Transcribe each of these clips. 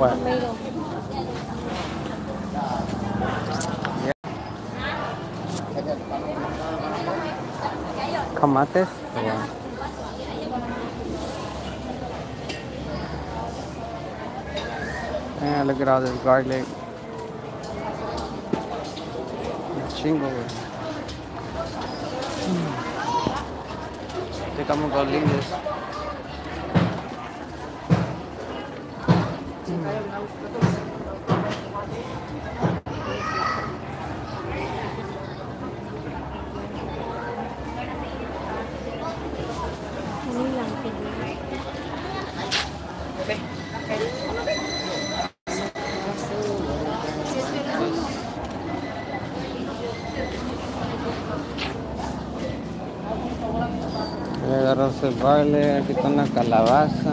What? Tomato. Yeah. Kamatis? Yeah. Yeah, look at all this garlic. Shingle. I think I'm gonna leave this. El baile, aquí está una calabaza.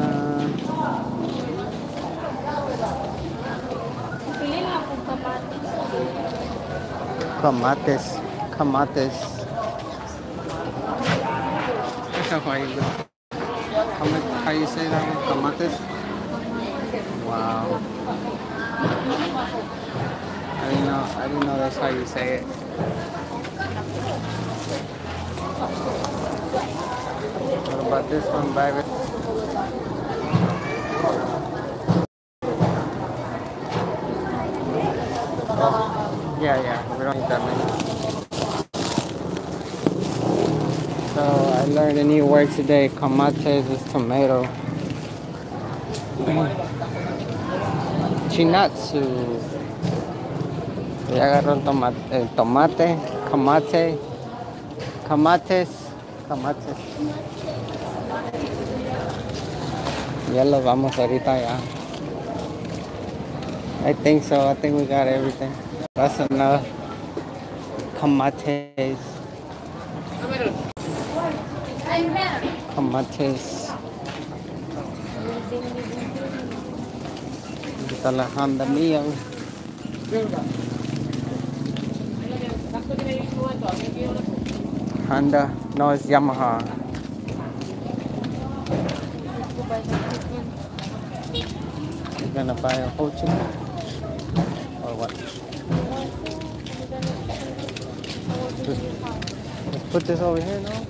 Kamatis, kamatis. How you say that? Kamatis? Wow. I didn't know that's how you say it. What about this one, baby? Oh, yeah, we don't need that many. So I learned a new word today. Kamates is tomato. Chinatsu. Ya agarró el tomate, kamate, kamates. Kamates. Ya lo vamos ahorita ya. I think so. I think we got everything. That's enough. Kamates. Kamates. Esta la Honda Mio. Honda. No, it's Yamaha. You're gonna buy a whole chicken? Or what? Just put this over here now.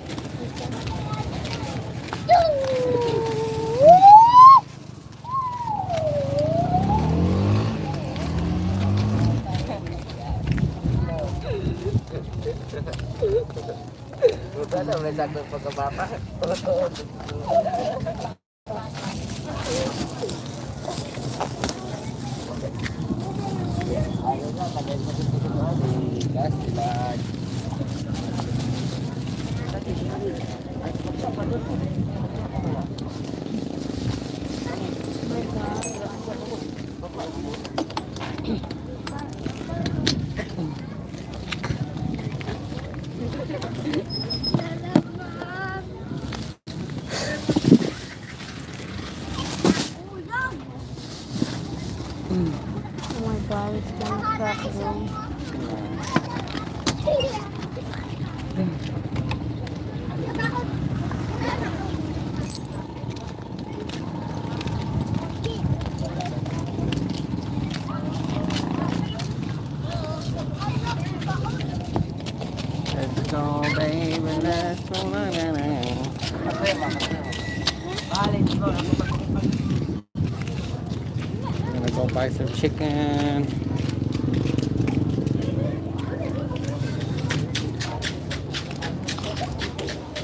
Buy some chicken.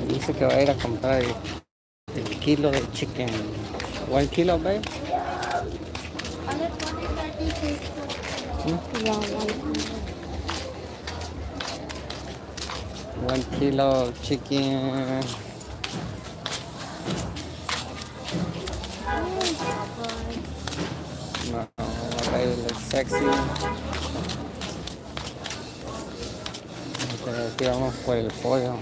Dice que va a ir a comprar el kilo de chicken. 1 kilo, babe? Hmm? 1 kilo of chicken. Sexy. Okay, aquí vamos por el pollo.